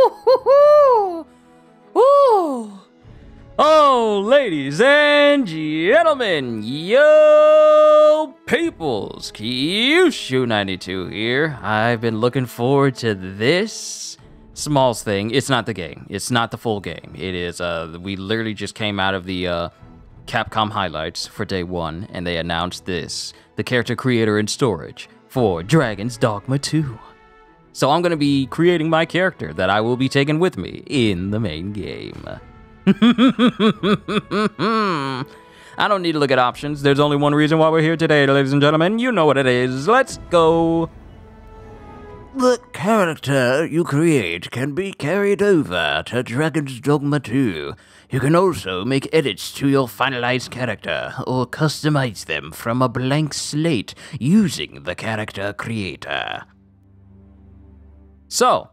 Ooh, ooh, ooh. Oh, ladies and gentlemen, yo peoples, Qushu92 here. I've been looking forward to this Smalls thing. It's not the game. It's not the full game. It is, we literally just came out of the Capcom highlights for day one, and they announced this, the character creator and storage for Dragon's Dogma 2. So I'm going to be creating my character that I will be taking with me in the main game. I don't need to look at options. There's only one reason why we're here today, ladies and gentlemen. You know what it is. Let's go. The character you create can be carried over to Dragon's Dogma 2. You can also make edits to your finalized character or customize them from a blank slate using the character creator. So,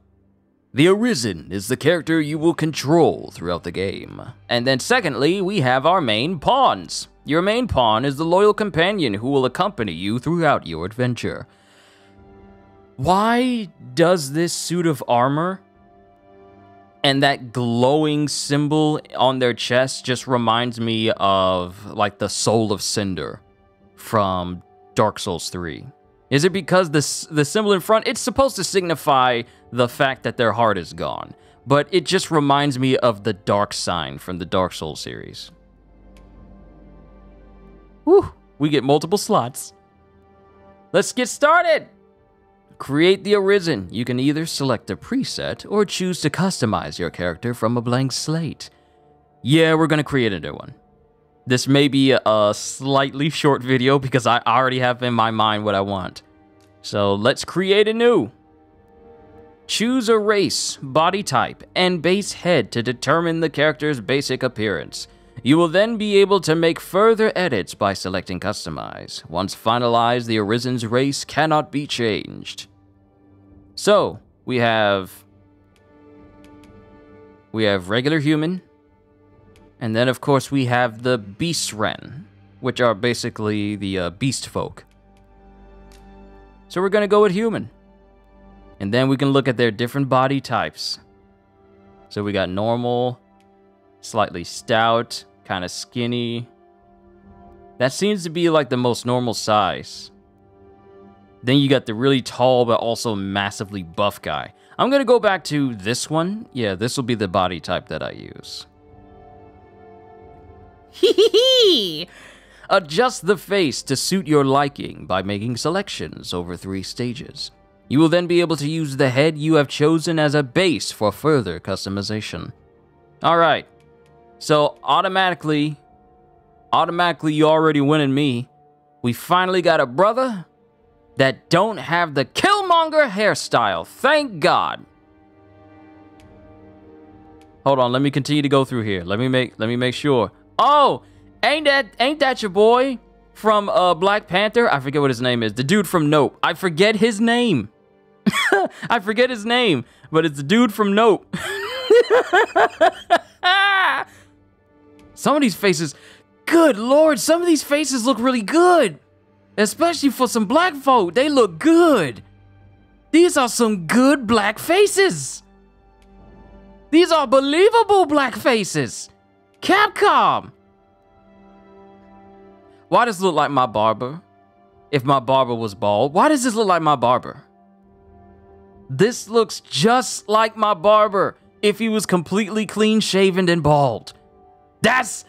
the Arisen is the character you will control throughout the game. And then secondly, we have our main pawns. Your main pawn is the loyal companion who will accompany you throughout your adventure. Why does this suit of armor and that glowing symbol on their chest just reminds me of, like, the Soul of Cinder from Dark Souls 3? Is it because the symbol in front, it's supposed to signify the fact that their heart is gone, but it just reminds me of the dark sign from the Dark Souls series. Whew, we get multiple slots. Let's get started! Create the Arisen. You can either select a preset or choose to customize your character from a blank slate. Yeah, we're gonna create a new one. This may be a slightly short video because I already have in my mind what I want. So let's create a new. Choose a race, body type, and base head to determine the character's basic appearance. You will then be able to make further edits by selecting Customize. Once finalized, the Arisen's race cannot be changed. So, we have regular human. And then, of course, we have the Beastren, which are basically the beast folk. So we're going to go with human. And then we can look at their different body types. So we got normal, slightly stout, kind of skinny. That seems to be like the most normal size. Then you got the really tall but also massively buff guy. I'm going to go back to this one. Yeah, this will be the body type that I use. Adjust the face to suit your liking by making selections over 3 stages. You will then be able to use the head you have chosen as a base for further customization. Alright, so automatically you already winning me. We finally got a brother that don't have the Killmonger hairstyle, thank God. Hold on, let me continue to go through here. Let me make sure. Oh, ain't that your boy from Black Panther? I forget what his name is. The dude from Nope. I forget his name. I forget his name, but it's the dude from Nope. Some of these faces, good Lord, some of these faces look really good. Especially for some black folk, they look good. These are some good black faces. These are believable black faces. Capcom! Why does this look like my barber? If my barber was bald, why does this look like my barber? This looks just like my barber if he was completely clean-shaven and bald. That's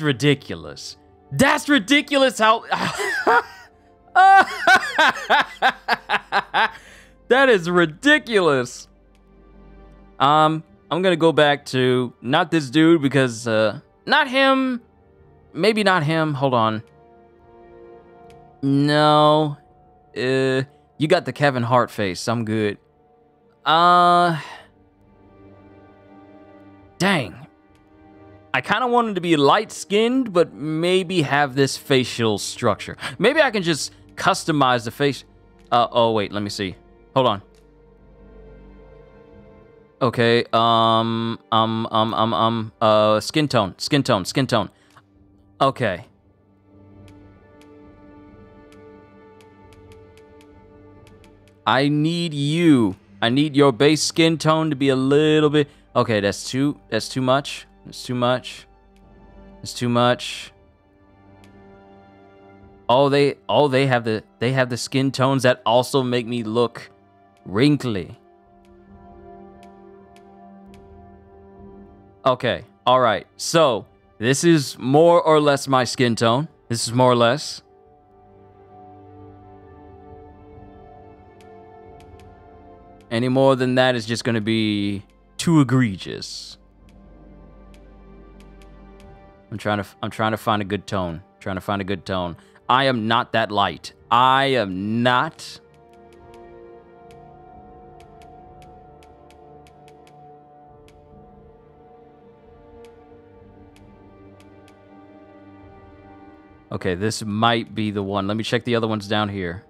ridiculous. That's ridiculous how... That is ridiculous. I'm gonna go back to not this dude because not him, maybe not him. Hold on. No, you got the Kevin Hart face. I'm good. Dang. I kind of wanted to be light-skinned, but maybe have this facial structure. Maybe I can just customize the face. Oh wait, let me see. Hold on. Okay, skin tone. Okay. I need you I need your base skin tone to be a little bit... Okay, that's too much. That's too much. That's too much. Oh, they have the skin tones that also make me look wrinkly. Okay, all right. So, this is more or less my skin tone. This is more or less. Any more than that is just going to be too egregious. I'm trying to find a good tone. Trying to find a good tone. I am not that light. I am not. Okay, this might be the one. Let me check the other ones down here.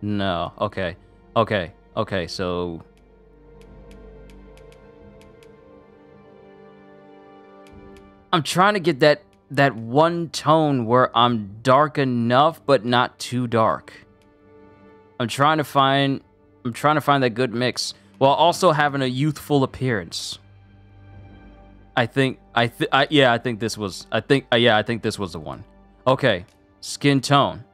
No, okay. Okay, so... I'm trying to get that one tone where I'm dark enough, but not too dark. I'm trying to find that good mix, while also having a youthful appearance. I think this was the one. Okay, skin tone.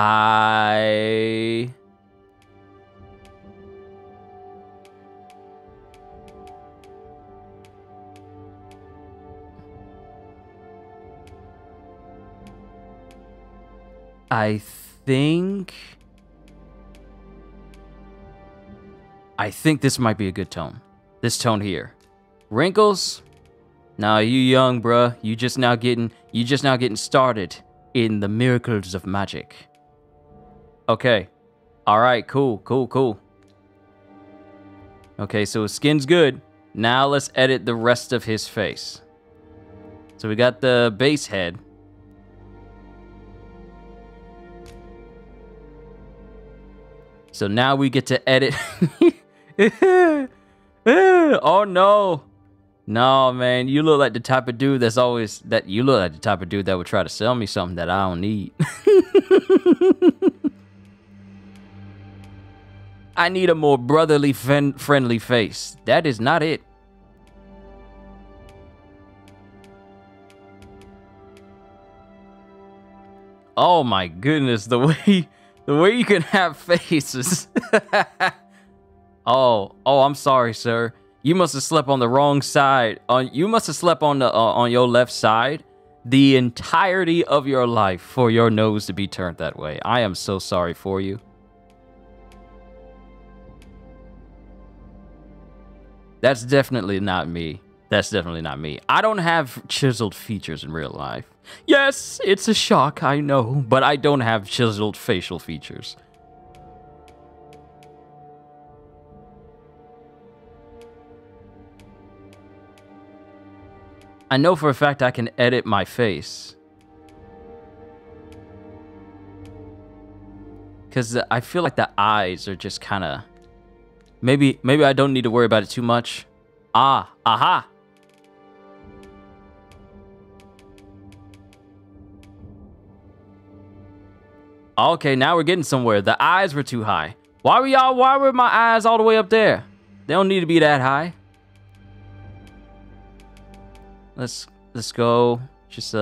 I think this might be a good tone. This tone here. Wrinkles? Nah, you young, bruh. You just now getting started in the miracles of magic. Okay. All right, cool. Okay, so his skin's good. Now let's edit the rest of his face. So we got the base head. So now we get to edit. Oh no. No, man, you look like the type of dude that would try to sell me something that I don't need. I need a more brotherly, friendly face. That is not it. Oh my goodness, the way you can have faces. Oh, I'm sorry, sir. You must have slept on the wrong side. You must have slept on your left side the entirety of your life for your nose to be turned that way. I am so sorry for you. That's definitely not me. That's definitely not me. I don't have chiseled features in real life. Yes, it's a shock, I know, but I don't have chiseled facial features. I know for a fact I can edit my face. Because I feel like the eyes are just kind of... Maybe I don't need to worry about it too much. Aha. Okay, now we're getting somewhere. The eyes were too high. Why were my eyes all the way up there? They don't need to be that high. Let's go just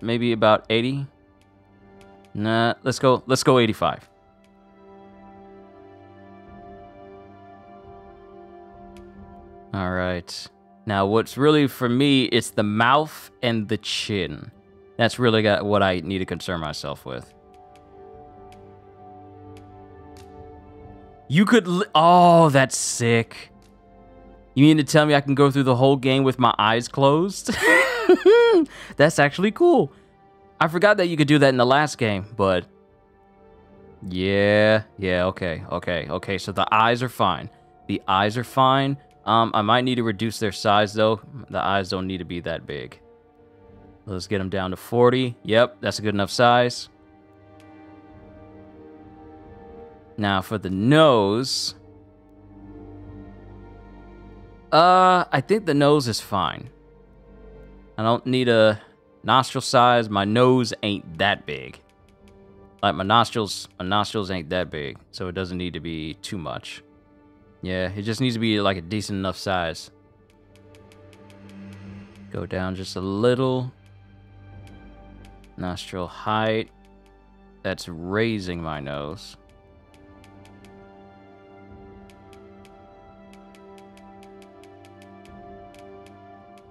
maybe about 80. Nah, let's go 85. All right. Now, what's really for me, it's the mouth and the chin. That's really what I need to concern myself with. You could... Oh, that's sick. You mean to tell me I can go through the whole game with my eyes closed? That's actually cool. I forgot that you could do that in the last game, but... Yeah, okay. So the eyes are fine. I might need to reduce their size, though. The eyes don't need to be that big. Let's get them down to 40. Yep, that's a good enough size. Now, for the nose... I think the nose is fine. I don't need a nostril size. My nose ain't that big. Like, my nostrils ain't that big, so it doesn't need to be too much. Yeah, it just needs to be, like, a decent enough size. Go down just a little. Nostril height. That's raising my nose.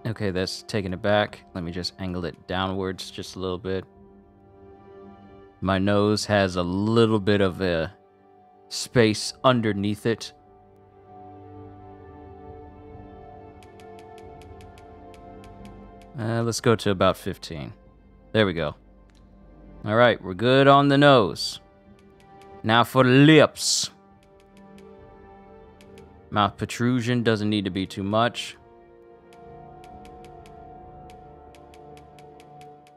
Okay, that's taking it back. Let me just angle it downwards just a little bit. My nose has a little bit of a space underneath it. Let's go to about 15. There we go. All right, we're good on the nose. Now for the lips. Mouth protrusion doesn't need to be too much.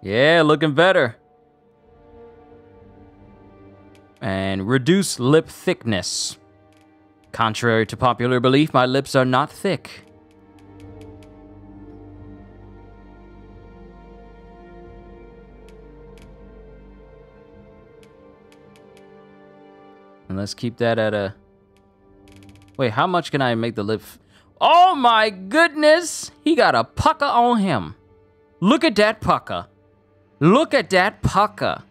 Yeah, looking better. And reduce lip thickness. Contrary to popular belief, my lips are not thick. And let's keep that at a... Wait, how much can I make the lip... Oh my goodness! He got a pucker on him. Look at that pucker. Look at that pucker.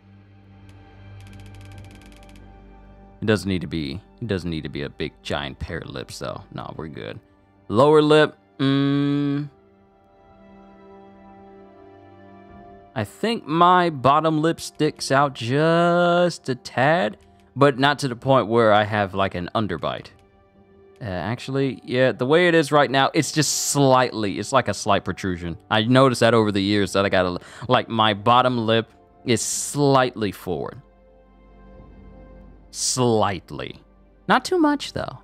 It doesn't need to be a big giant pair of lips though. No, we're good. Lower lip, I think my bottom lip sticks out just a tad, but not to the point where I have like an underbite. Actually, yeah, the way it is right now, it's just slightly, it's like a slight protrusion. I noticed that over the years that I got a, like my bottom lip is slightly forward. Slightly. Not too much though.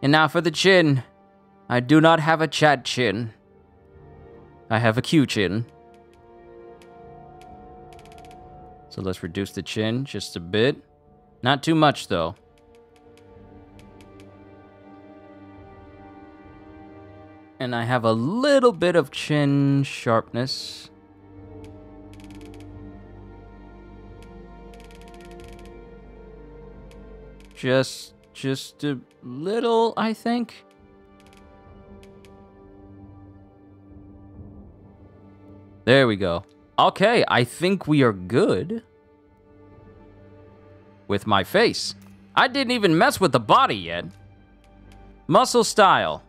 And now for the chin. I do not have a chat chin. I have a Q chin. So let's reduce the chin just a bit. Not too much though. And I have a little bit of chin sharpness. Just a little, I think. There we go. Okay, I think we are good with my face. I didn't even mess with the body yet. Muscle style.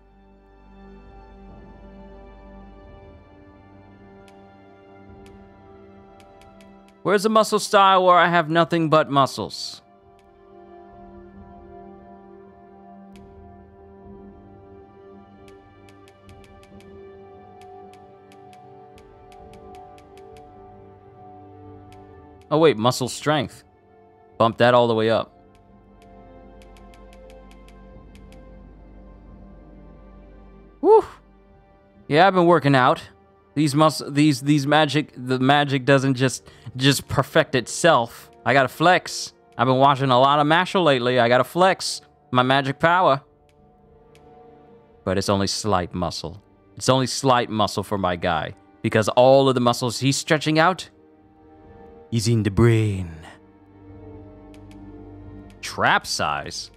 Where's the muscle style where I have nothing but muscles? Oh wait, muscle strength. Bump that all the way up. Woo! Yeah, I've been working out. The magic doesn't just perfect itself. I gotta flex. I've been watching a lot of Mashal lately. I gotta flex my magic power. But it's only slight muscle. It's only slight muscle for my guy. Because all of the muscles he's stretching out is in the brain. Trap size.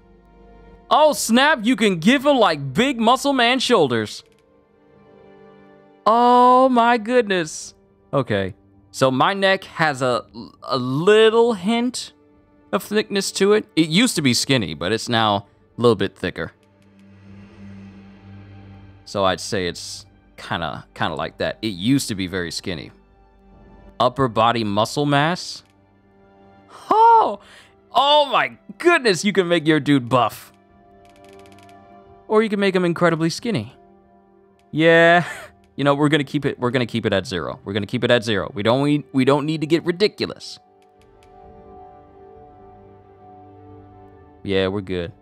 Oh snap, you can give him like big muscle man shoulders. Oh my goodness. Okay, so my neck has a little hint of thickness to it. It used to be skinny, but it's now a little bit thicker. So I'd say it's kind of like that. It used to be very skinny. Upper body muscle mass. Oh, oh my goodness, you can make your dude buff. Or you can make him incredibly skinny. Yeah. You know, we're gonna keep it at zero. We're gonna keep it at zero. We don't need to get ridiculous. Yeah, we're good.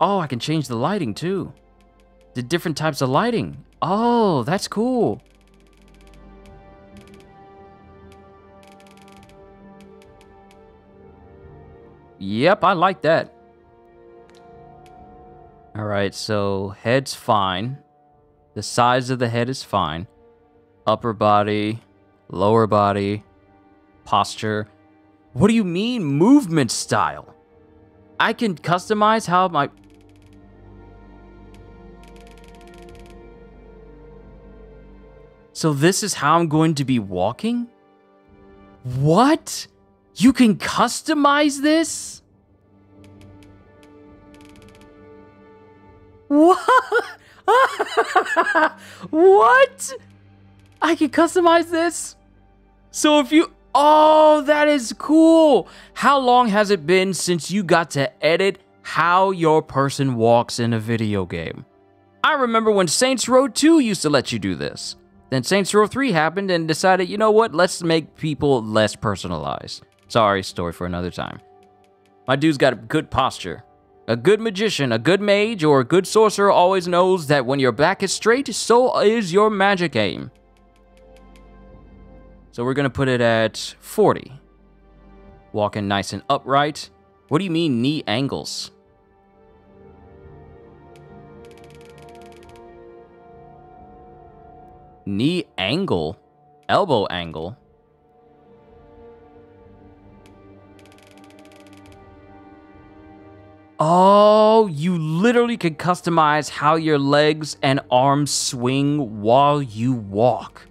Oh, I can change the lighting too. The different types of lighting. Oh, that's cool. Yep, I like that. All right, so head's fine. The size of the head is fine. Upper body, lower body, posture. What do you mean movement style? I can customize how my... So this is how I'm going to be walking? What? You can customize this? What? What? I can customize this? So if you... Oh, that is cool. How long has it been since you got to edit how your person walks in a video game? I remember when Saints Row 2 used to let you do this. Then Saints Row 3 happened and decided, you know what, let's make people less personalized. Sorry, story for another time. My dude's got a good posture. A good magician, a good mage, or a good sorcerer always knows that when your back is straight, so is your magic aim. So we're gonna put it at 40. Walking nice and upright. What do you mean knee angles? Knee angle? Elbow angle? Oh, you literally can customize how your legs and arms swing while you walk.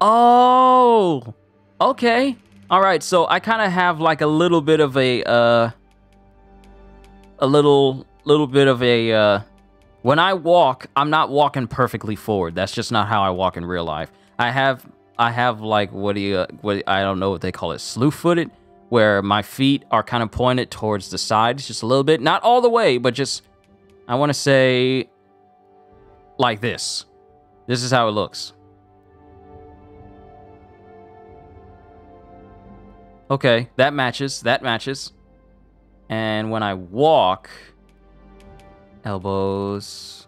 Oh, okay. All right, so I kind of have like a little bit of a when I walk, I'm not walking perfectly forward. That's just not how I walk in real life. I have like, I don't know what they call it, slew-footed, where my feet are kind of pointed towards the sides just a little bit. Not all the way, but just, I want to say, like this. This is how it looks. Okay, that matches. And when I walk, elbows,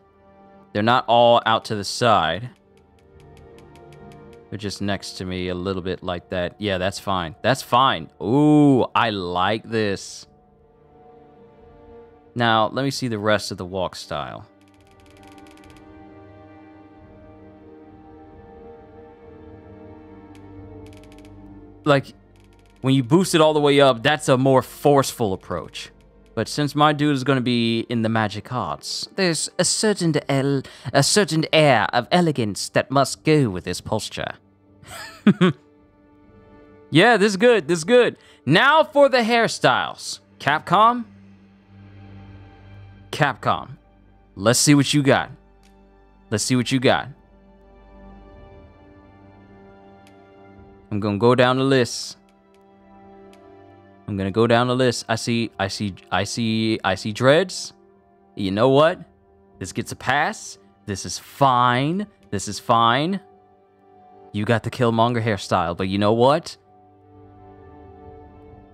they're not all out to the side. They're just next to me a little bit like that. Yeah, that's fine. That's fine. Ooh, I like this. Now, let me see the rest of the walk style. Like... when you boost it all the way up, that's a more forceful approach. But since my dude is going to be in the magic arts, there's a certain air of elegance that must go with this posture. Yeah, this is good, this is good. Now for the hairstyles. Capcom? Capcom. Let's see what you got. Let's see what you got. I'm going to go down the list. I'm gonna go down the list. I see dreads. You know what? This gets a pass. This is fine. This is fine. You got the Killmonger hairstyle, but you know what?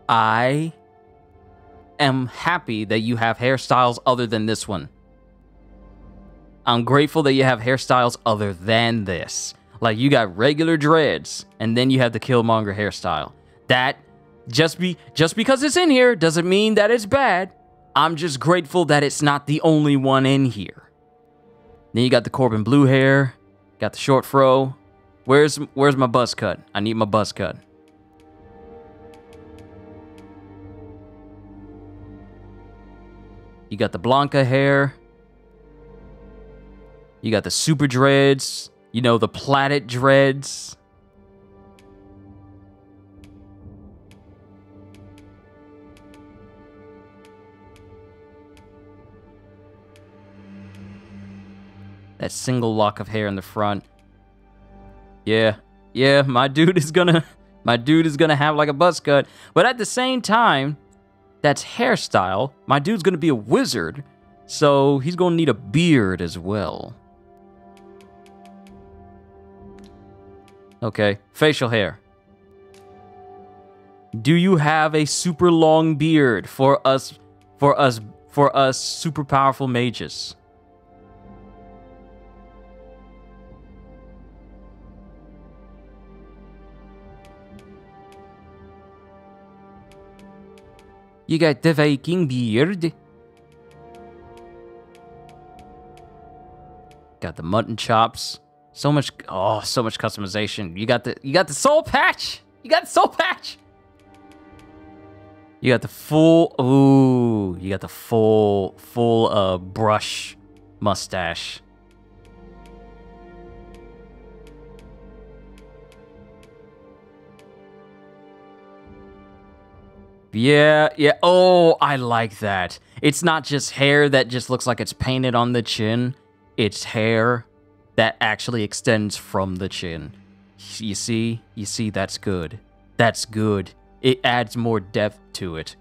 I am happy that you have hairstyles other than this one. I'm grateful that you have hairstyles other than this. Like, you got regular dreads, and then you have the Killmonger hairstyle. That... Just because it's in here doesn't mean that it's bad. I'm just grateful that it's not the only one in here. Then you got the Corbin blue hair, got the short fro. Where's my buzz cut? I need my buzz cut. You got the Blanca hair. You got the super dreads, you know, the plaited dreads. That single lock of hair in the front. Yeah, yeah, my dude is gonna have like a buzz cut. But at the same time, that's hairstyle. My dude's gonna be a wizard, so he's gonna need a beard as well. Okay, facial hair. Do you have a super long beard for us super powerful mages? You got the Viking beard. Got the mutton chops. So much, oh, so much customization. You got the soul patch. You got the soul patch. You got the full, ooh, you got the full brush mustache. Yeah, yeah, oh, I like that. It's not just hair that just looks like it's painted on the chin. It's hair that actually extends from the chin. You see, that's good. That's good. It adds more depth to it.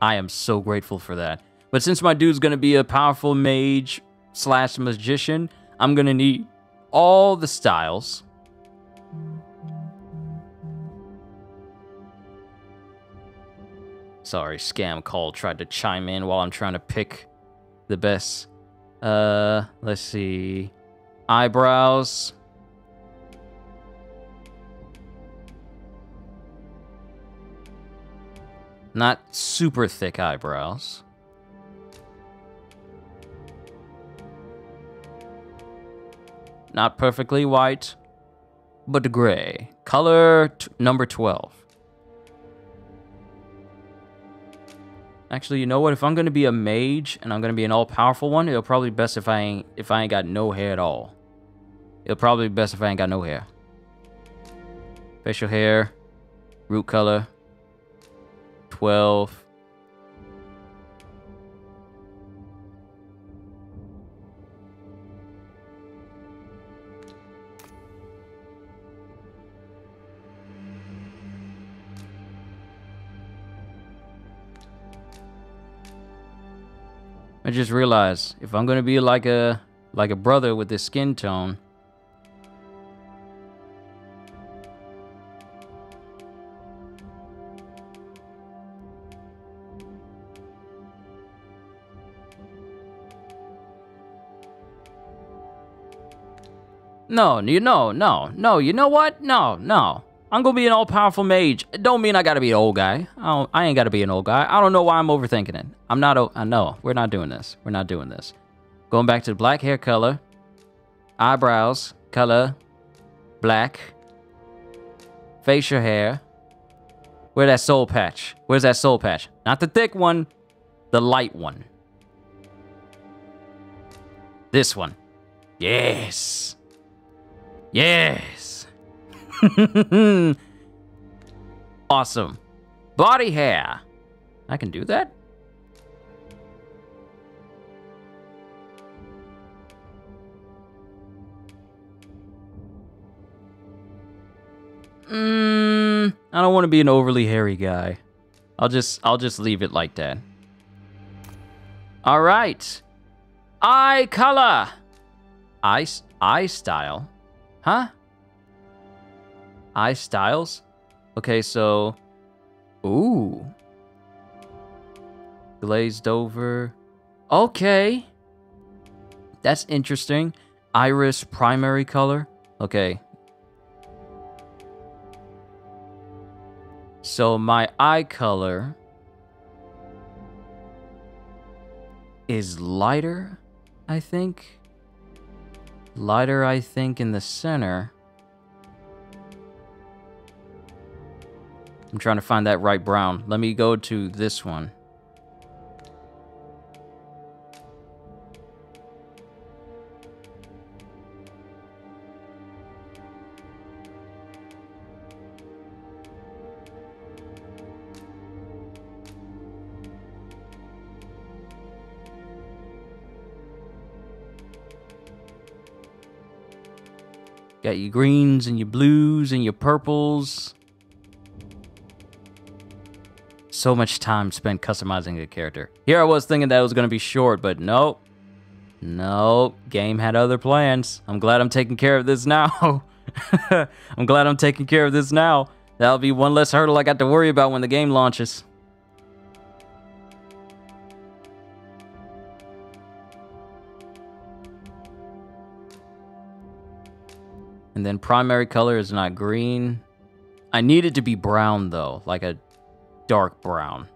I am so grateful for that. But since my dude's gonna be a powerful mage slash magician, I'm gonna need all the styles. Sorry, Scam Call tried to chime in while I'm trying to pick the best. Let's see. Eyebrows. Not super thick eyebrows. Not perfectly white, but gray. Color number 12. Actually, you know what? If I'm going to be a mage and I'm going to be an all-powerful one, it'll probably be best if I ain't got no hair at all. It'll probably be best if I ain't got no hair. Facial hair, root color. 12. I just realized if I'm gonna be like a brother with this skin tone, No, you know what? No. I'm gonna be an all-powerful mage. It don't mean I gotta be an old guy. I ain't gotta be an old guy. I don't know why I'm overthinking it. I know, we're not doing this. We're not doing this. Going back to the black hair color, eyebrows, color, black, facial hair. Where's that soul patch? Where's that soul patch? Not the thick one, the light one. This one. Yes. Yes. Awesome. Body hair. I can do that? I don't want to be an overly hairy guy. I'll just leave it like that. All right. Eye color. Eye style. Huh? Eye styles? Okay, so... Ooh. Glazed over. Okay. That's interesting. Iris primary color. Okay. So my eye color... is lighter, I think? Lighter, I think, in the center. I'm trying to find that right brown. Let me go to this one. Got your greens and your blues and your purples. So much time spent customizing the character. Here I was thinking that it was going to be short, but nope. Nope. Game had other plans. I'm glad I'm taking care of this now. I'm glad I'm taking care of this now. That'll be one less hurdle I got to worry about when the game launches. And then primary color is not green. I need it to be brown though, like a dark brown.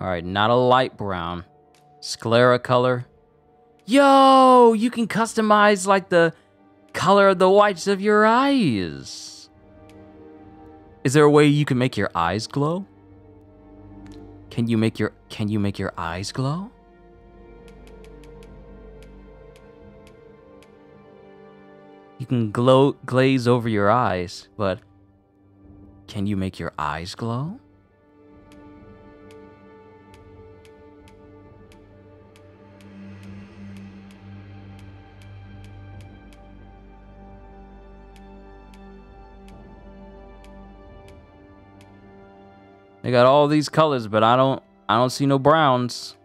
All right, not a light brown. Sclera color. Yo, you can customize like the color of the whites of your eyes. Is there a way you can make your eyes glow? Can you make your eyes glow? You can glaze over your eyes, but can you make your eyes glow? They got all these colors, but I don't see no browns.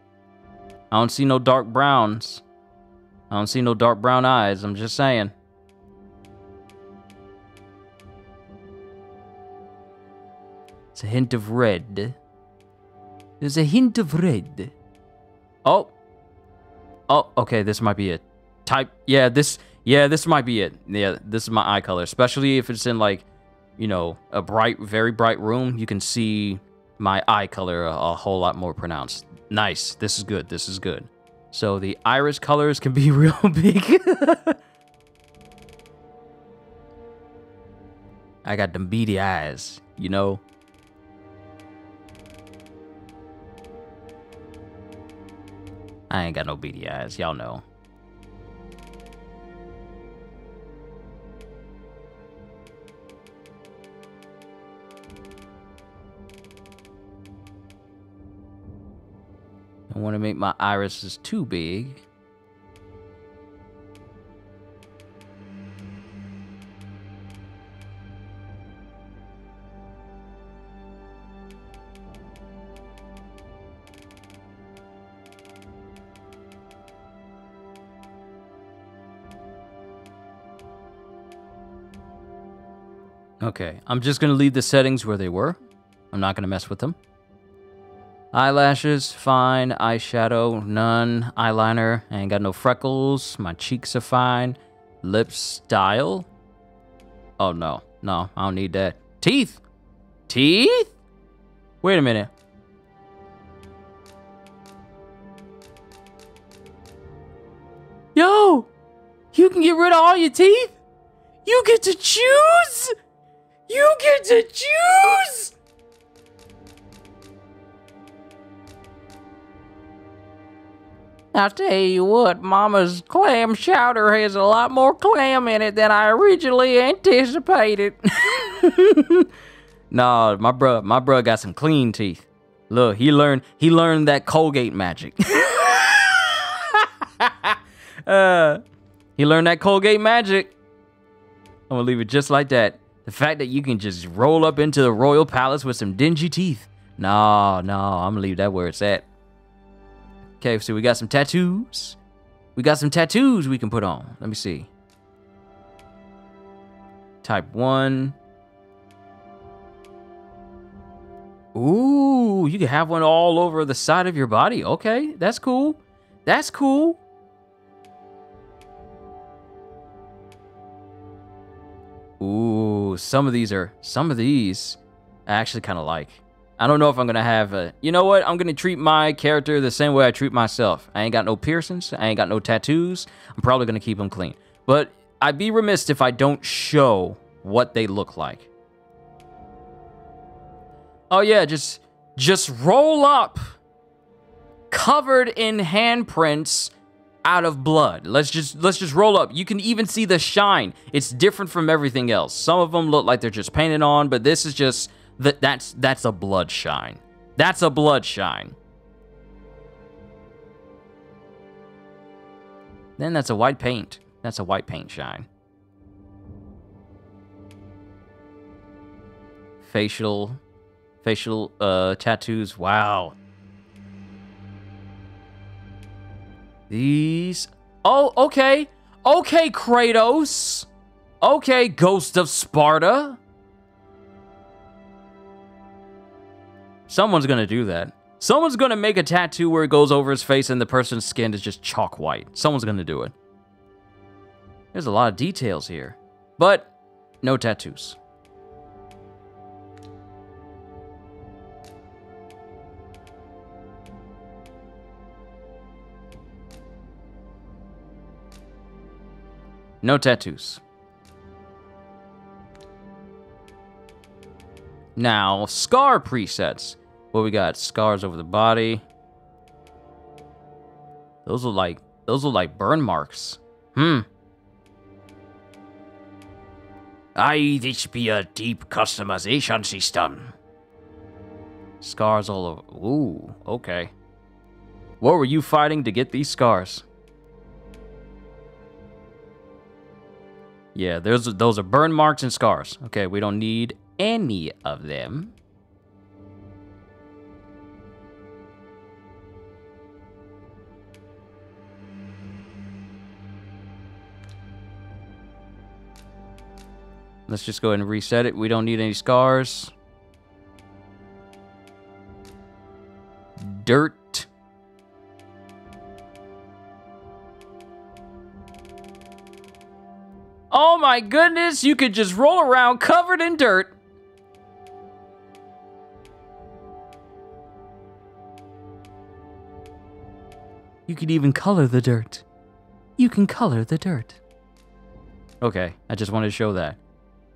I don't see no dark browns. I don't see no dark brown eyes, I'm just saying. It's a hint of red. There's a hint of red. Oh. Oh, okay, this might be it. This might be it. Yeah, this is my eye color, especially if it's in like, you know, a bright, very bright room, you can see my eye color a whole lot more pronounced. Nice, this is good, this is good. So the iris colors can be real big. I got them beady eyes, you know? I ain't got no beady eyes, y'all know. I want to make my irises too big. Okay, I'm just going to leave the settings where they were. I'm not going to mess with them. Eyelashes, fine. Eyeshadow, none. Eyeliner, I ain't got no freckles. My cheeks are fine. Lip style. Oh, no. No, I don't need that. Teeth? Teeth? Wait a minute. Yo! You can get rid of all your teeth? You get to choose? You get to choose? I tell you what, Mama's clam chowder has a lot more clam in it than I originally anticipated. Nah, my bruh got some clean teeth. Look, he learned that Colgate magic. He learned that Colgate magic. I'm gonna leave it just like that. The fact that you can just roll up into the royal palace with some dingy teeth. Nah, I'm gonna leave that where it's at. Okay, so we got some tattoos. We got some tattoos we can put on. Let me see. Type 1. Ooh, you can have one all over the side of your body. Okay, that's cool. That's cool. Ooh, some of these I actually kind of like. I don't know if I'm going to have a... You know what? I'm going to treat my character the same way I treat myself. I ain't got no piercings. I ain't got no tattoos. I'm probably going to keep them clean. But I'd be remiss if I don't show what they look like. Oh, yeah. Just roll up covered in handprints out of blood. Let's just roll up. You can even see the shine. It's different from everything else. Some of them look like they're just painted on, but this is just... That's a blood shine. That's a blood shine. Then that's a white paint. That's a white paint shine. Facial tattoos. Wow. These. Oh, okay. Okay, Kratos. Okay, Ghost of Sparta. Someone's gonna do that. Someone's gonna make a tattoo where it goes over his face and the person's skin is just chalk white. Someone's gonna do it. There's a lot of details here, but no tattoos. No tattoos. Now, scar presets. Well, we got scars over the body. Those look like burn marks. Aye, this be a deep customization system. Scars all over. Ooh, okay. What were you fighting to get these scars? Yeah, those are burn marks and scars. Okay, we don't need any of them. Let's just go ahead and reset it. We don't need any scars. Dirt. Oh my goodness, you could just roll around covered in dirt. You could even color the dirt. You can color the dirt. Okay, I just wanted to show that.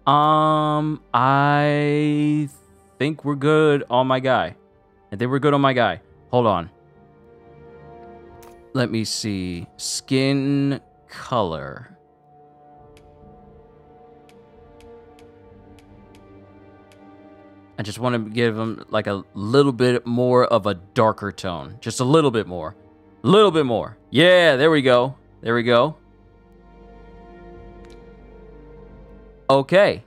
I think we're good on my guy. Hold on. Let me see. Skin color. I just want to give him like a little bit more of a darker tone. Just a little bit more. Yeah, there we go. Okay.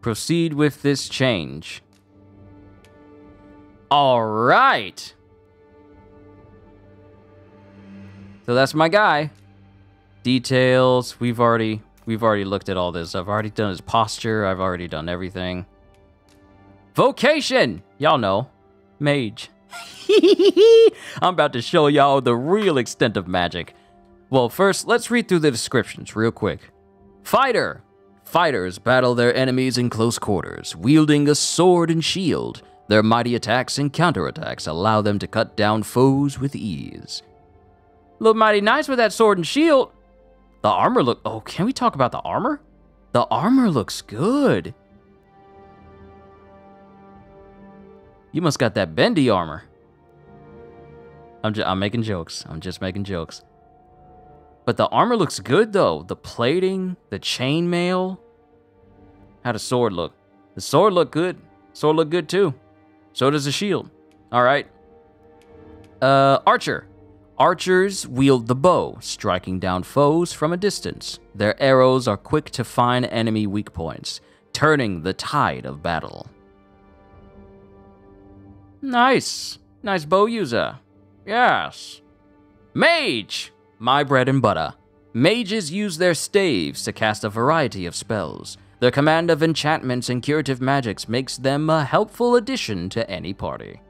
Proceed with this change. All right. So that's my guy. Details, we've already looked at all this. I've already done his posture. I've already done everything. Vocation! Y'all know. Mage. I'm about to show y'all the real extent of magic. Well, first, let's read through the descriptions real quick. Fighter. Fighters battle their enemies in close quarters, wielding a sword and shield. Their mighty attacks and counterattacks allow them to cut down foes with ease. Look mighty nice with that sword and shield. The armor look... Oh, can we talk about the armor? The armor looks good. You must got that bendy armor. I'm making jokes. I'm just making jokes. But the armor looks good, though. The plating, the chainmail. How'd the sword look? The sword looked good. Sword looked good, too. So does the shield. All right. Archer. Archers wield the bow, striking down foes from a distance. Their arrows are quick to find enemy weak points, turning the tide of battle. Nice. Nice bow user. Yes. Mage! My bread and butter. Mages use their staves to cast a variety of spells. Their command of enchantments and curative magics makes them a helpful addition to any party.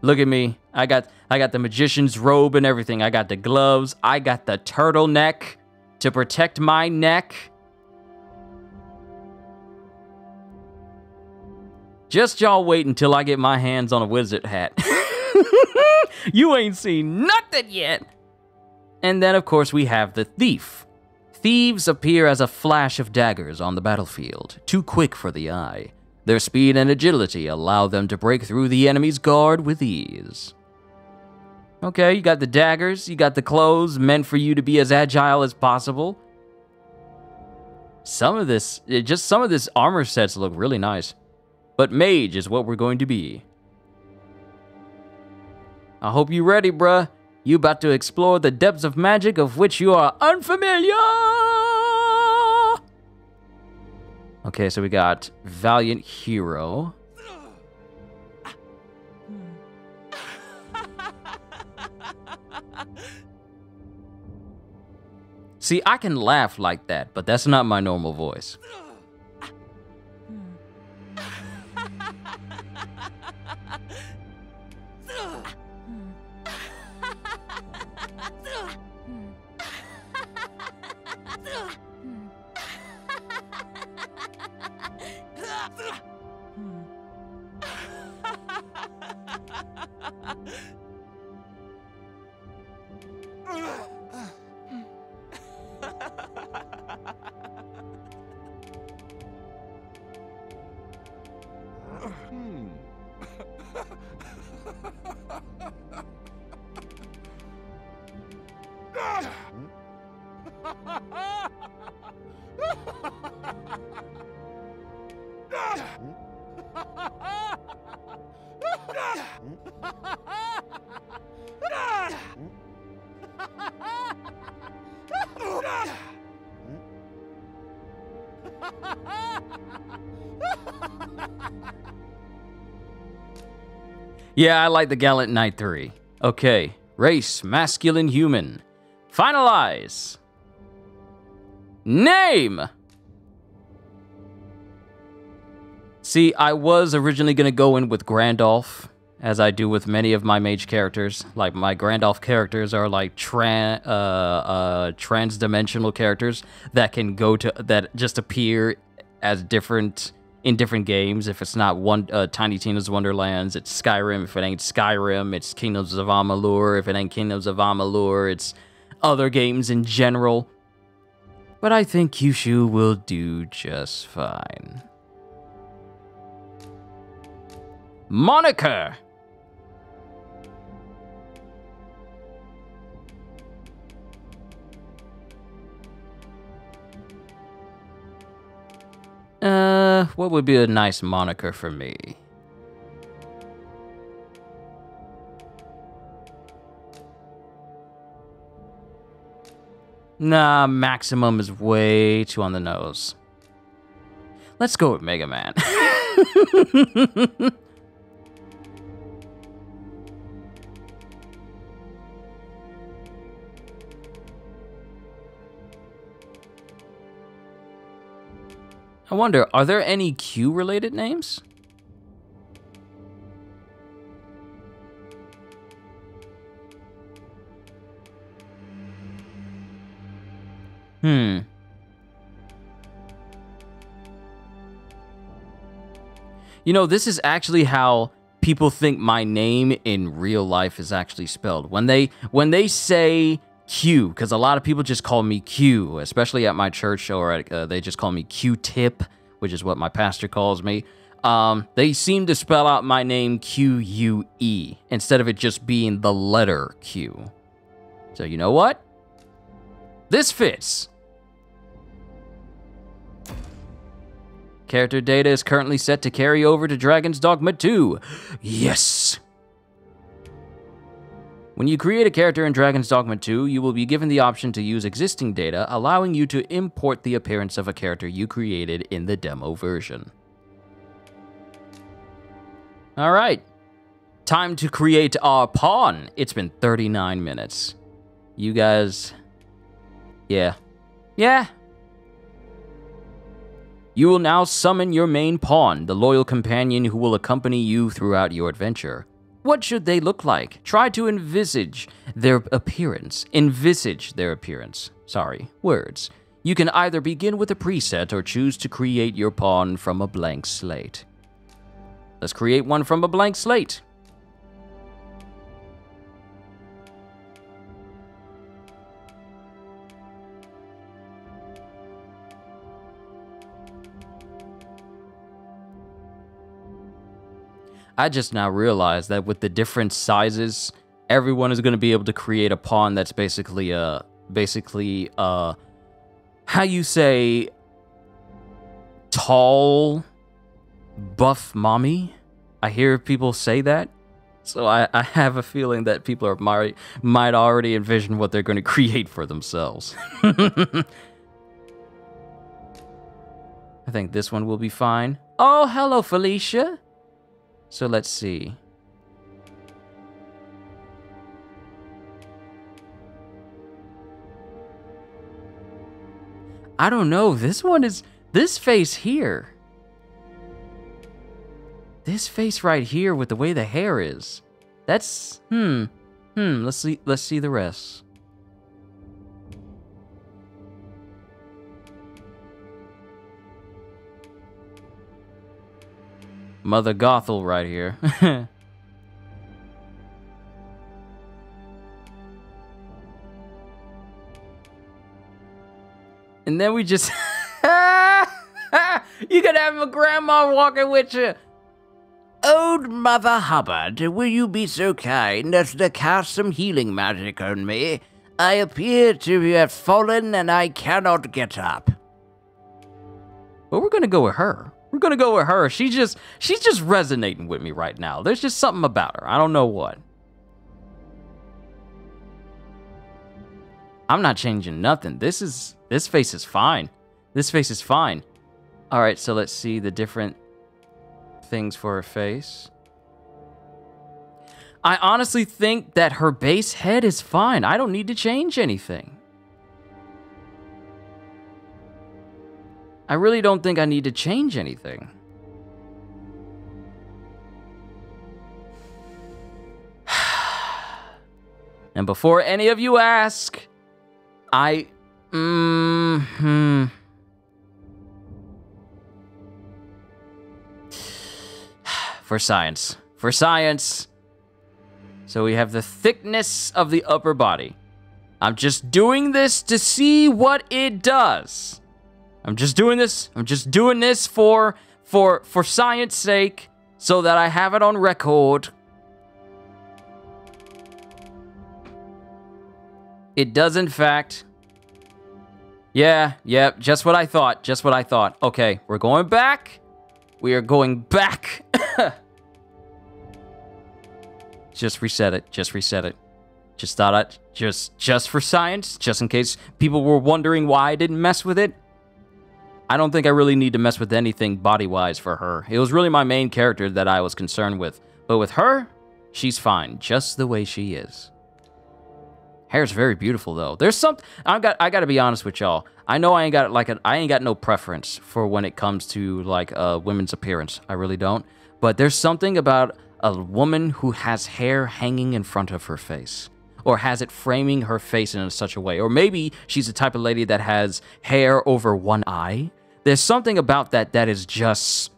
Look at me. I got the magician's robe and everything. I got the gloves. I got the turtleneck to protect my neck. Just y'all wait until I get my hands on a wizard hat. You ain't seen nothing yet. And then, of course, we have the thief. Thieves appear as a flash of daggers on the battlefield, too quick for the eye. Their speed and agility allow them to break through the enemy's guard with ease. Okay, you got the daggers, you got the clothes, meant for you to be as agile as possible. Some of this armor sets look really nice. But mage is what we're going to be. I hope you're ready, bruh. You about to explore the depths of magic of which you are unfamiliar! Okay, so we got Valiant Hero. See, I can laugh like that, but that's not my normal voice. Yeah, I like the Gallant Knight 3. Okay, race, masculine, human. Finalize. Name! See, I was originally going to go in with Gandalf, as I do with many of my mage characters. Like, my Gandalf characters are like trans-dimensional characters that can go to, that just appear as different, in different games. If it's not one Tiny Tina's Wonderlands, it's Skyrim. If it ain't Skyrim, it's Kingdoms of Amalur. If it ain't Kingdoms of Amalur, it's other games in general. But I think Qushu will do just fine. Moniker! What would be a nice moniker for me? Nah, Maximum is way too on the nose. Let's go with Mega Man. I wonder, are there any Q-related names? You know, this is actually how people think my name in real life is actually spelled. When they say Q, because a lot of people just call me Q, especially at my church, or at, they just call me Q-tip, which is what my pastor calls me. They seem to spell out my name Q-U-E, instead of it just being the letter Q. So you know what? This fits! Character data is currently set to carry over to Dragon's Dogma 2. Yes! When you create a character in Dragon's Dogma 2, you will be given the option to use existing data, allowing you to import the appearance of a character you created in the demo version. Alright. Time to create our pawn. It's been 39 minutes. You guys... yeah. Yeah. You will now summon your main pawn, the loyal companion who will accompany you throughout your adventure. What should they look like? Try to envisage their appearance. Envisage their appearance. Sorry, words. You can either begin with a preset or choose to create your pawn from a blank slate. Let's create one from a blank slate. I just now realized that with the different sizes, everyone is going to be able to create a pawn that's basically how you say, tall, buff mommy? I hear people say that, so I have a feeling that people are might already envision what they're going to create for themselves. I think this one will be fine. Oh, hello, Felicia. So let's see. I don't know. This one is... This face here. This face right here with the way the hair is. That's... Let's see the rest. Mother Gothel right here. And then we just... You could have a grandma walking with you. Old Mother Hubbard, will you be so kind as to cast some healing magic on me? I appear to have fallen and I cannot get up. Well, we're going to go with her. We're going to go with her. She's just resonating with me right now. There's just something about her. I don't know what. I'm not changing nothing. This face is fine. This face is fine. All right, so let's see the different things for her face. I honestly think that her base head is fine. I don't need to change anything. I really don't think I need to change anything. And before any of you ask, For science. So we have the thickness of the upper body. I'm just doing this to see what it does. I'm just doing this for science sake, so that I have it on record. It does, in fact. Yeah, just what I thought. Okay, we're going back. We are going back. Just reset it. Just thought I'd... Just for science, just in case people were wondering why I didn't mess with it. I don't think I really need to mess with anything body-wise for her. It was really my main character that I was concerned with. But with her, she's fine, just the way she is. Hair's very beautiful though. There's something I got to be honest with y'all. I know I ain't got no preference for when it comes to like women's appearance. I really don't. But there's something about a woman who has hair hanging in front of her face, or has it framing her face in such a way. Or maybe she's the type of lady that has hair over one eye. There's something about that that is just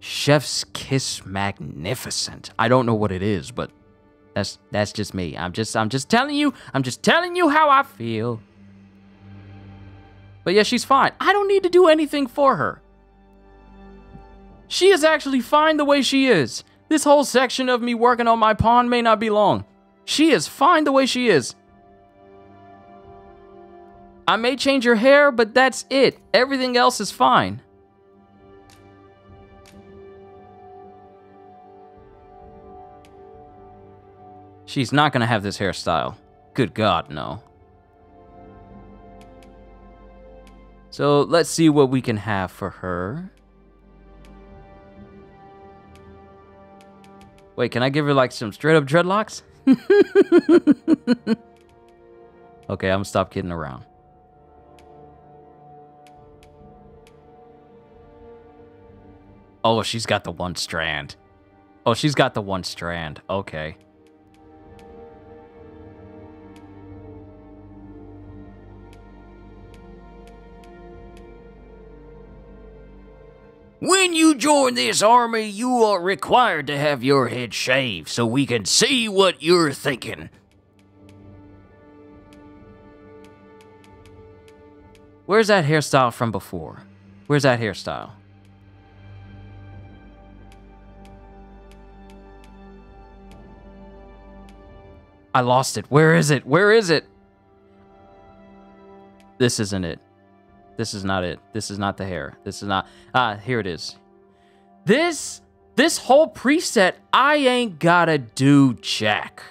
chef's kiss magnificent. I don't know what it is, but that's just me. I'm just telling you how I feel. But yeah, she's fine. I don't need to do anything for her. She is actually fine the way she is. This whole section of me working on my pawn may not be long. She is fine the way she is. I may change her hair, but that's it. Everything else is fine. She's not gonna have this hairstyle. Good God, no. So let's see what we can have for her. Wait, can I give her like some straight up dreadlocks? Okay, I'm gonna stop kidding around. Oh, she's got the one strand. Okay. When you join this army, you are required to have your head shaved so we can see what you're thinking. Where's that hairstyle from before? Where's that hairstyle? I lost it. Where is it? This isn't it. This is not it. This is not the hair. This is not... Ah, here it is. This whole preset, I ain't gotta do jack.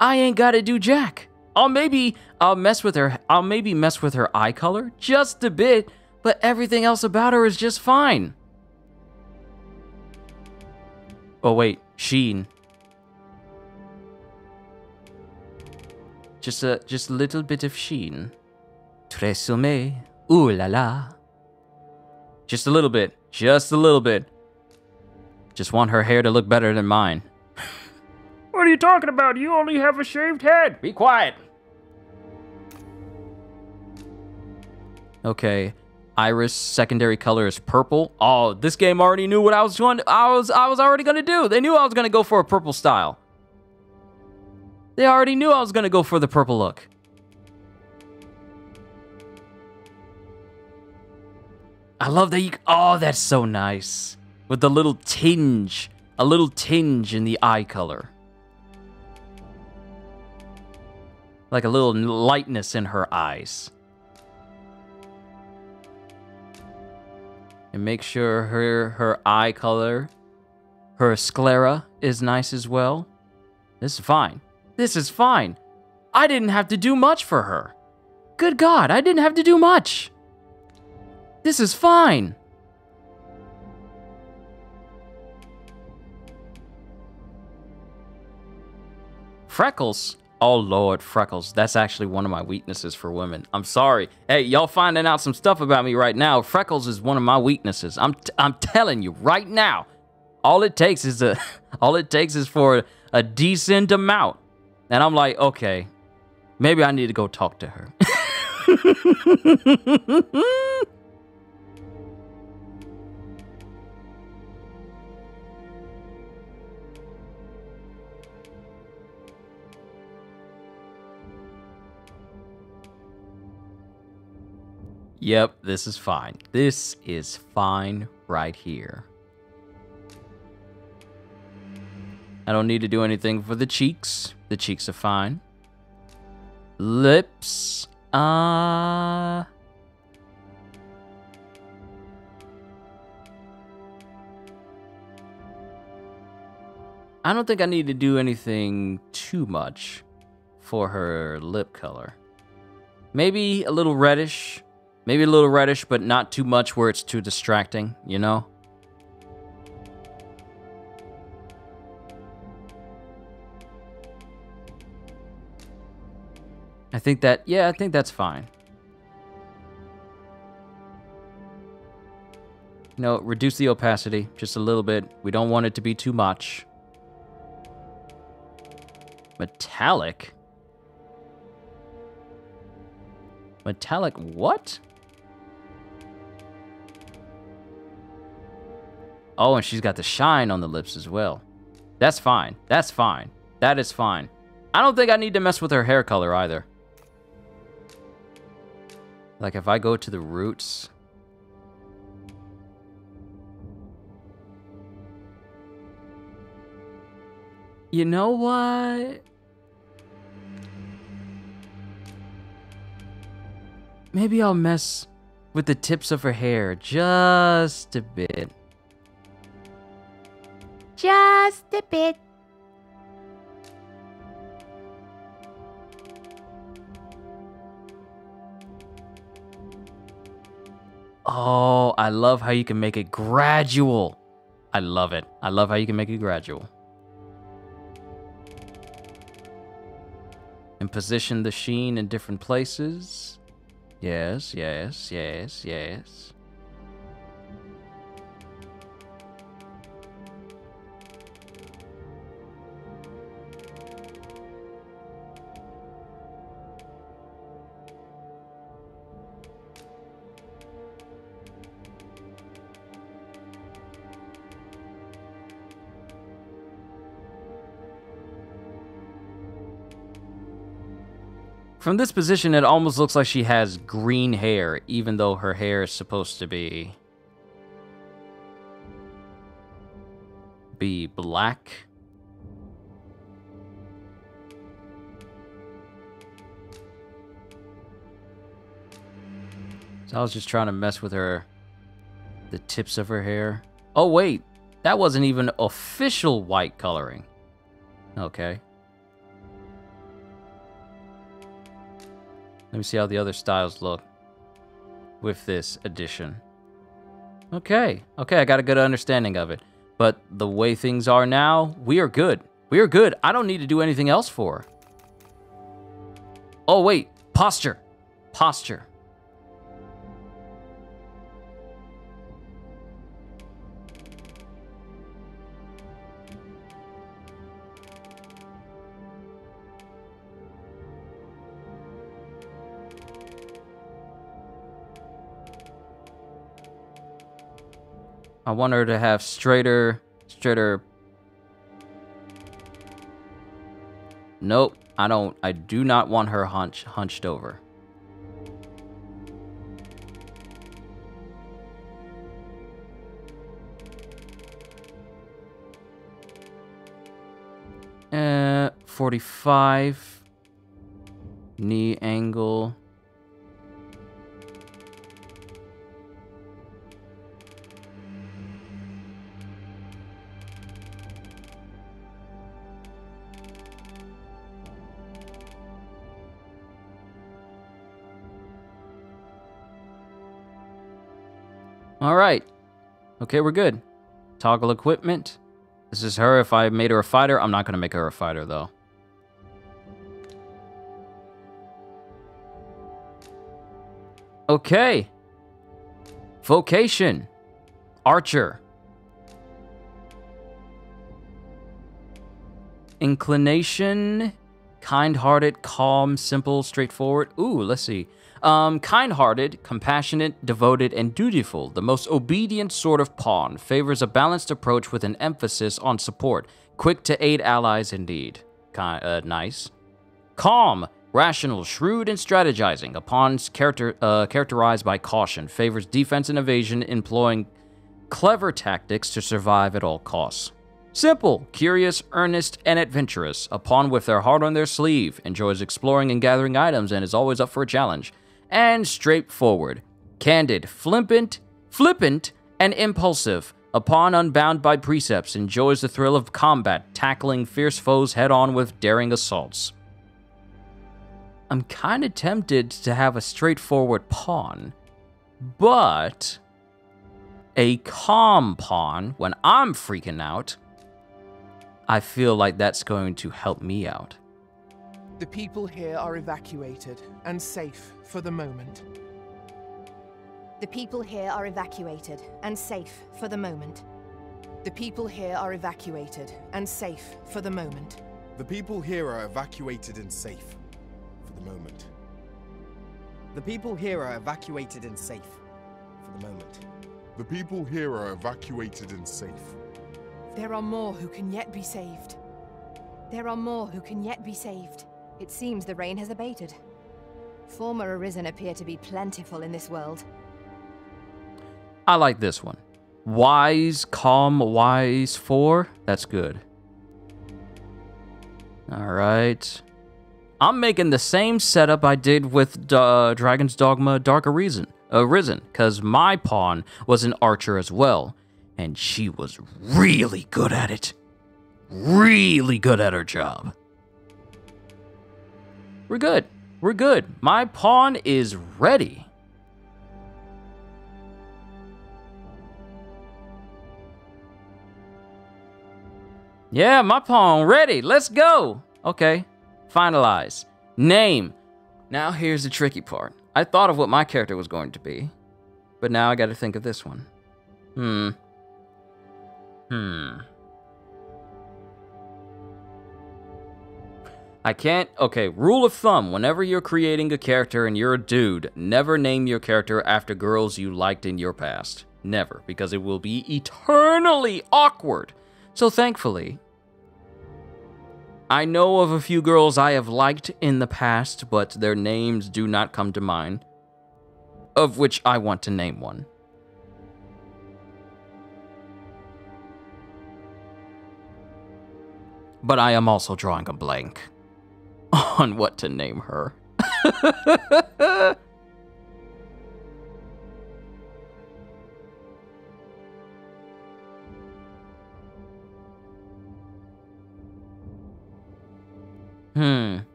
I'll maybe mess with her eye color just a bit, but everything else about her is just fine. Oh, wait. Sheen. Just a little bit of sheen. Tresome. Ooh la la. Just a little bit. Just a little bit. Just want her hair to look better than mine. What are you talking about? You only have a shaved head. Be quiet. Okay. Iris secondary color is purple. Oh, this game already knew what I was going to, I was already going to do. They knew I was going to go for a purple style. They already knew I was going to go for the purple look. I love that you, oh, that's so nice. With the little tinge, a little tinge in the eye color. Like a little lightness in her eyes. And make sure her eye color, her sclera is nice as well. This is fine. This is fine. I didn't have to do much for her. Good God, I didn't have to do much. This is fine. Freckles. Oh, Lord, freckles. That's actually one of my weaknesses for women. I'm sorry. Hey, y'all finding out some stuff about me right now. Freckles is one of my weaknesses. I'm telling you right now. All it takes is a for a decent amount. And I'm like, okay, maybe I need to go talk to her. Yep, this is fine. This is fine right here. I don't need to do anything for the cheeks. The cheeks are fine. Lips. I don't think I need to do anything too much for her lip color. Maybe a little reddish. Maybe a little reddish, but not too much where it's too distracting, you know? I think that, yeah, I think that's fine. You know, reduce the opacity just a little bit. We don't want it to be too much. Metallic? Metallic what? Oh, and she's got the shine on the lips as well. That's fine. That's fine. That is fine. I don't think I need to mess with her hair color either. Like if I go to the roots. You know what? Maybe I'll mess with the tips of her hair just a bit. Just a bit. Oh, I love how you can make it gradual. I love it. I love how you can make it gradual. And position the sheen in different places. Yes, yes, yes, yes. From this position, it almost looks like she has green hair, even though her hair is supposed to be black. So I was just trying to mess with her, the tips of her hair. Oh wait, that wasn't even official white coloring. Okay. Let me see how the other styles look with this addition. Okay. Okay, I got a good understanding of it. But the way things are now, we are good. We are good. I don't need to do anything else for her. Oh, wait. Posture. Posture. I want her to have straighter. Nope, I do not want her hunched over. Eh, 45. Knee angle. All right. Okay, we're good. Toggle equipment. This is her. If I made her a fighter, I'm not going to make her a fighter, though. Okay. Vocation. Archer. Inclination. Kind-hearted, calm, simple, straightforward. Ooh, let's see. Kind-hearted, compassionate, devoted, and dutiful, the most obedient sort of pawn, favors a balanced approach with an emphasis on support, quick to aid allies indeed. Nice. Calm, rational, shrewd, and strategizing, a pawn's characterized by caution, favors defense and evasion, employing clever tactics to survive at all costs. Simple, curious, earnest, and adventurous, a pawn with their heart on their sleeve, enjoys exploring and gathering items, and is always up for a challenge. And straightforward, candid, flippant, and impulsive. A pawn unbound by precepts, enjoys the thrill of combat, tackling fierce foes head-on with daring assaults. I'm kind of tempted to have a straightforward pawn, but a calm pawn, when I'm freaking out, I feel like that's going to help me out. The people here are evacuated and safe for the moment. The people here are evacuated and safe for the moment. The people here are evacuated and safe for the moment. The people here are evacuated and safe for the moment. The people here are evacuated and safe for the moment. The people here are evacuated and safe. There are more who can yet be saved. There are more who can yet be saved. It seems the rain has abated. Former Arisen appear to be plentiful in this world. I like this one. Wise, calm, wise, four. That's good. All right. I'm making the same setup I did with Dragon's Dogma Dark Arisen, because my pawn was an archer as well, and she was really good at it. Really good at her job. We're good. We're good. My pawn is ready. Yeah, my pawn ready. Let's go. Okay. Finalize. Name. Now here's the tricky part. I thought of what my character was going to be, but now I got to think of this one. I can't. Okay, rule of thumb, whenever you're creating a character and you're a dude, never name your character after girls you liked in your past. Never, because it will be eternally awkward. So thankfully, I know of a few girls I have liked in the past, but their names do not come to mind, of which I want to name one. But I am also drawing a blank on what to name her.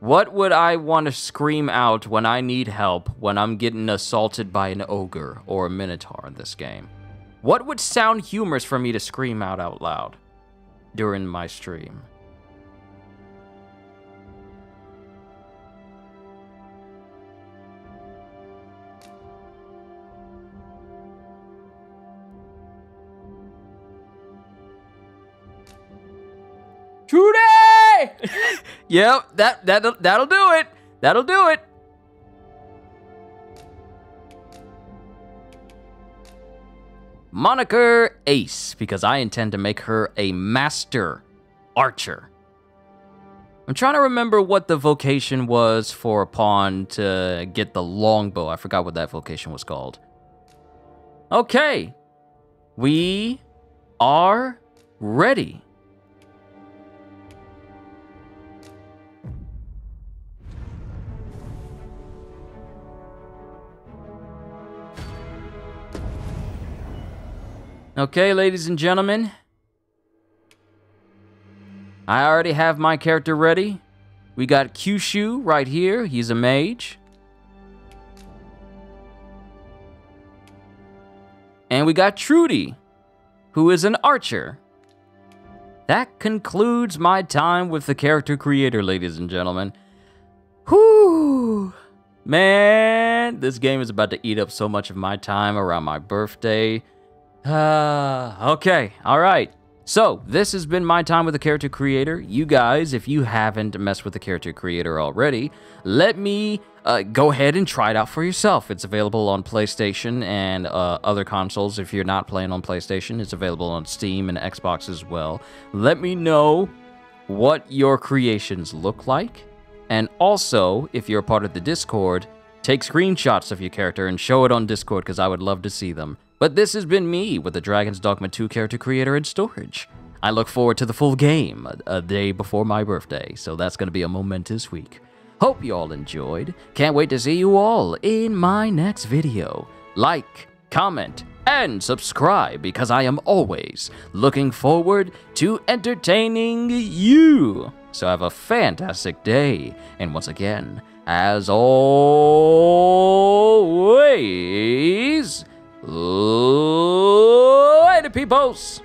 What would I want to scream out when I need help when I'm getting assaulted by an ogre or a minotaur in this game? What would sound humorous for me to scream out loud during my stream? today. Yep, that'll do it. That'll do it. Moniker Ace, because I intend to make her a master archer. I'm trying to remember what the vocation was for a pawn to get the longbow. I forgot what that vocation was called. Okay. We are ready. Okay, ladies and gentlemen. I already have my character ready. We got Qushu right here. He's a mage. And we got Trudy, who is an archer. That concludes my time with the character creator, ladies and gentlemen. Whew! Man, this game is about to eat up so much of my time around my birthday. Okay, all right. So, this has been my time with the character creator. You guys, if you haven't messed with the character creator already, let me go ahead and try it out for yourself. It's available on PlayStation and other consoles. If you're not playing on PlayStation, it's available on Steam and Xbox as well. Let me know what your creations look like. And also, if you're a part of the Discord, take screenshots of your character and show it on Discord because I would love to see them. But this has been me with the Dragon's Dogma 2 character creator in storage. I look forward to the full game a day before my birthday, so that's going to be a momentous week. Hope you all enjoyed. Can't wait to see you all in my next video. Like, comment, and subscribe because I am always looking forward to entertaining you. So have a fantastic day. And once again, as always... Later, peoples!